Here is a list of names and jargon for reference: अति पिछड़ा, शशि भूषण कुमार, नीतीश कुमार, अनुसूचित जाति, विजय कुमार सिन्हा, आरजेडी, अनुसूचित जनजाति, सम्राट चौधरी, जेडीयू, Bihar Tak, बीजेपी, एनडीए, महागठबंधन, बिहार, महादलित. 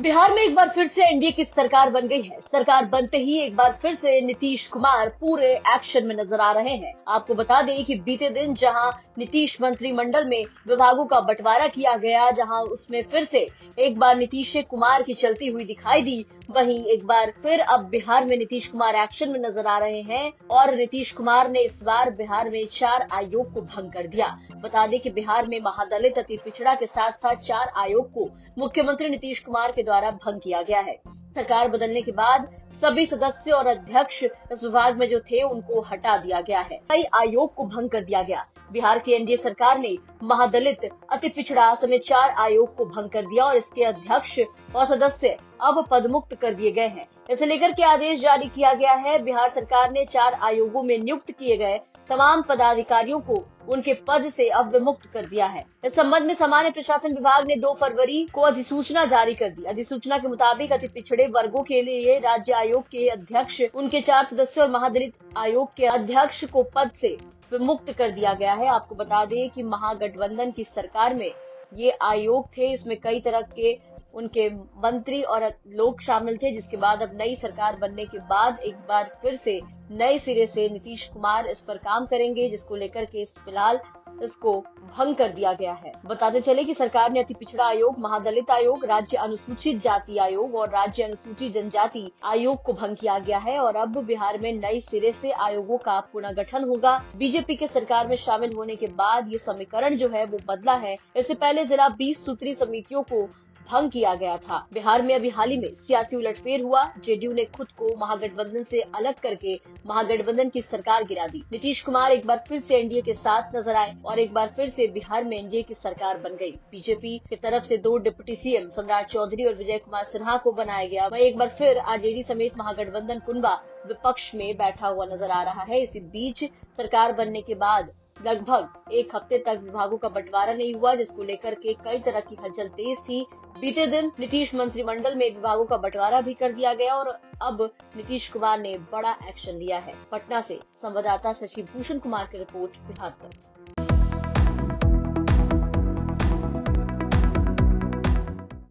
बिहार में एक बार फिर से एनडीए की सरकार बन गई है। सरकार बनते ही एक बार फिर से नीतीश कुमार पूरे एक्शन में नजर आ रहे हैं। आपको बता दें कि बीते दिन जहां नीतीश मंत्रिमंडल में विभागों का बंटवारा किया गया, जहां उसमें फिर से एक बार नीतीश कुमार की चलती हुई दिखाई दी, वहीं एक बार फिर अब बिहार में नीतीश कुमार एक्शन में नजर आ रहे हैं। और नीतीश कुमार ने इस बार बिहार में 4 आयोग को भंग कर दिया। बता दें कि बिहार में महादलित अति पिछड़ा के साथ साथ 4 आयोग को मुख्यमंत्री नीतीश कुमार के द्वारा भंग किया गया है। सरकार बदलने के बाद सभी सदस्य और अध्यक्ष इस विभाग में जो थे उनको हटा दिया गया है। कई आयोग को भंग कर दिया गया। बिहार की एनडीए सरकार ने महादलित अति पिछड़ा समेत 4 आयोग को भंग कर दिया और इसके अध्यक्ष और सदस्य अब पदमुक्त कर दिए गए हैं। इसे लेकर के आदेश जारी किया गया है। बिहार सरकार ने 4 आयोगों में नियुक्त किए गए तमाम पदाधिकारियों को उनके पद से अवमुक्त कर दिया है। इस संबंध में सामान्य प्रशासन विभाग ने 2 फरवरी को अधिसूचना जारी कर दी। अधिसूचना के मुताबिक अति पिछड़े वर्गों के लिए राज्य आयोग के अध्यक्ष, उनके 4 सदस्य और महादलित आयोग के अध्यक्ष को पद से विमुक्त कर दिया गया है। आपको बता दें कि महागठबंधन की सरकार में ये आयोग थे, इसमें कई तरह के उनके मंत्री और लोग शामिल थे, जिसके बाद अब नई सरकार बनने के बाद एक बार फिर से नए सिरे से नीतीश कुमार इस पर काम करेंगे, जिसको लेकर के फिलहाल इसको भंग कर दिया गया है। बताते चले कि सरकार ने अति पिछड़ा आयोग, महादलित आयोग, राज्य अनुसूचित जाति आयोग और राज्य अनुसूचित जनजाति आयोग को भंग किया गया है और अब बिहार में नए सिरे से आयोगों का पुनर्गठन होगा। बीजेपी के सरकार में शामिल होने के बाद ये समीकरण जो है वो बदला है। इससे पहले जिला 20 सूत्री समितियों को भंग किया गया था। बिहार में अभी हाल ही में सियासी उलटफेर हुआ। जेडीयू ने खुद को महागठबंधन से अलग करके महागठबंधन की सरकार गिरा दी। नीतीश कुमार एक बार फिर से एनडीए के साथ नजर आए और एक बार फिर से बिहार में एनडीए की सरकार बन गई। बीजेपी की तरफ से 2 डिप्टी सीएम सम्राट चौधरी और विजय कुमार सिन्हा को बनाया गया। वहीं एक बार फिर आरजेडी समेत महागठबंधन कुनबा विपक्ष में बैठा हुआ नजर आ रहा है। इसी बीच सरकार बनने के बाद लगभग 1 हफ्ते तक विभागों का बंटवारा नहीं हुआ, जिसको लेकर के कई तरह की हलचल तेज थी। बीते दिन नीतीश मंत्रिमंडल में विभागों का बंटवारा भी कर दिया गया और अब नीतीश कुमार ने बड़ा एक्शन लिया है। पटना से संवाददाता शशि भूषण कुमार की रिपोर्ट। बिहार तक।